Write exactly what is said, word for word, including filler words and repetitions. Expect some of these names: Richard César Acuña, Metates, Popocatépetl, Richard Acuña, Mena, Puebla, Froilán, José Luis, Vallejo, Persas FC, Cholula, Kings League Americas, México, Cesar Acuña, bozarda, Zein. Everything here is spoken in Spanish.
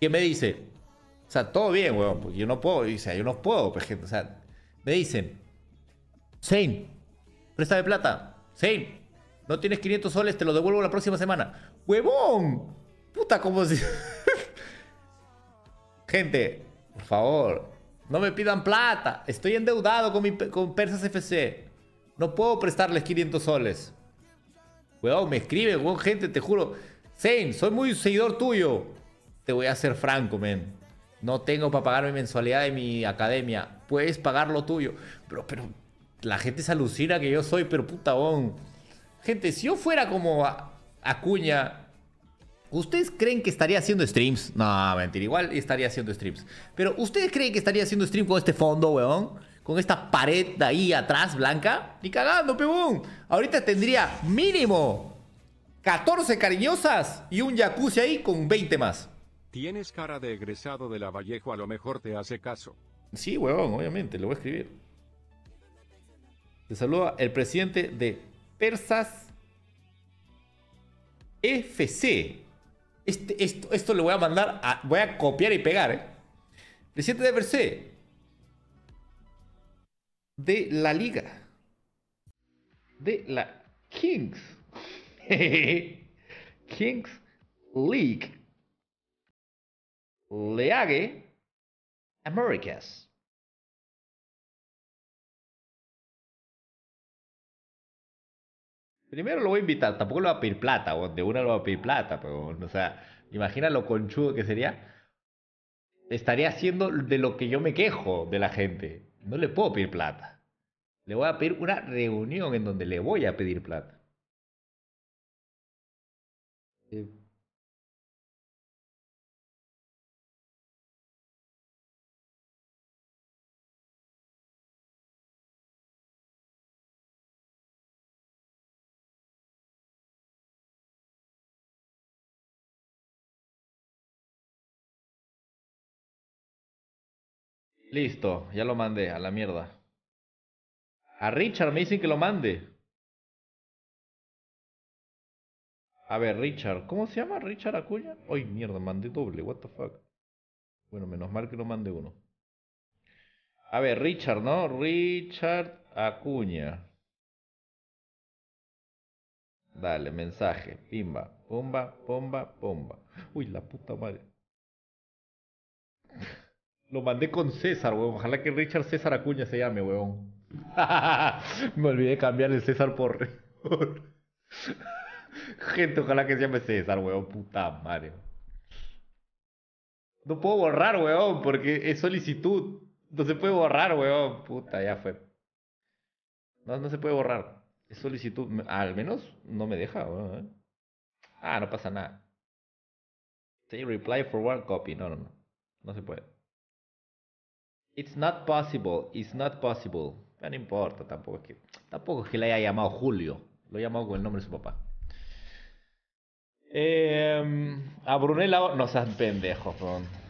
que me dice, o sea, todo bien, weón, porque yo no puedo, o sea, yo no puedo, pues, gente, o sea, me dicen, Zane, préstame plata, Zane, no tienes quinientos soles, te lo devuelvo la próxima semana. ¡Huevón! Puta, como si... Gente, por favor, no me pidan plata, estoy endeudado con, mi, con Persas F C, no puedo prestarles quinientos soles. Weón, me escribe, weón, gente, te juro. Zane, soy muy seguidor tuyo. Te voy a ser franco, men. No tengo para pagar mi mensualidad de mi academia. Puedes pagar lo tuyo. Pero, pero, la gente se alucina que yo soy, pero puta, weón. Gente, si yo fuera como Acuña, ¿ustedes creen que estaría haciendo streams? No, mentira, igual estaría haciendo streams. Pero, ¿ustedes creen que estaría haciendo stream con este fondo, weón? Con esta pared de ahí atrás, blanca. Ni cagando, pebón. Ahorita tendría mínimo catorce cariñosas y un jacuzzi ahí con veinte más. Tienes cara de egresado de la Vallejo, a lo mejor te hace caso. Sí, huevón, obviamente, lo voy a escribir. Te saluda el presidente de Persas F C. Este, esto, esto lo voy a mandar, a, voy a copiar y pegar, ¿eh? Presidente de F C. De la liga. De la Kings. Kings League. League Americas. Primero lo voy a invitar. Tampoco lo va a pedir plata. O de una lo va a pedir plata. Pero, o sea, imagina lo conchudo que sería. Estaría haciendo de lo que yo me quejo de la gente. No le puedo pedir plata. Le voy a pedir una reunión en donde le voy a pedir plata. Eh. Listo, ya lo mandé, a la mierda. A Richard me dicen que lo mande. A ver, Richard, ¿cómo se llama? ¿Richard Acuña? Ay, mierda, mandé doble, what the fuck. Bueno, menos mal que lo mande uno. A ver, Richard, ¿no? Richard Acuña. Dale, mensaje, pimba, pumba, pumba, pumba. Uy, la puta madre. Lo mandé con César, weón. Ojalá que Richard César Acuña se llame, weón. Me olvidé de cambiar el César por... Gente, ojalá que se llame César, weón. Puta madre. No puedo borrar, weón, porque es solicitud. No se puede borrar, weón. Puta, ya fue. No, no se puede borrar. Es solicitud. Al menos no me deja, weón. Ah, no pasa nada. Say reply forward copy. No, no, no. No se puede. It's not possible, it's not possible. No importa, tampoco es que... Tampoco es que le haya llamado Julio. Lo he llamado con el nombre de su papá. Eh, a Brunella... No seas pendejo, perdón.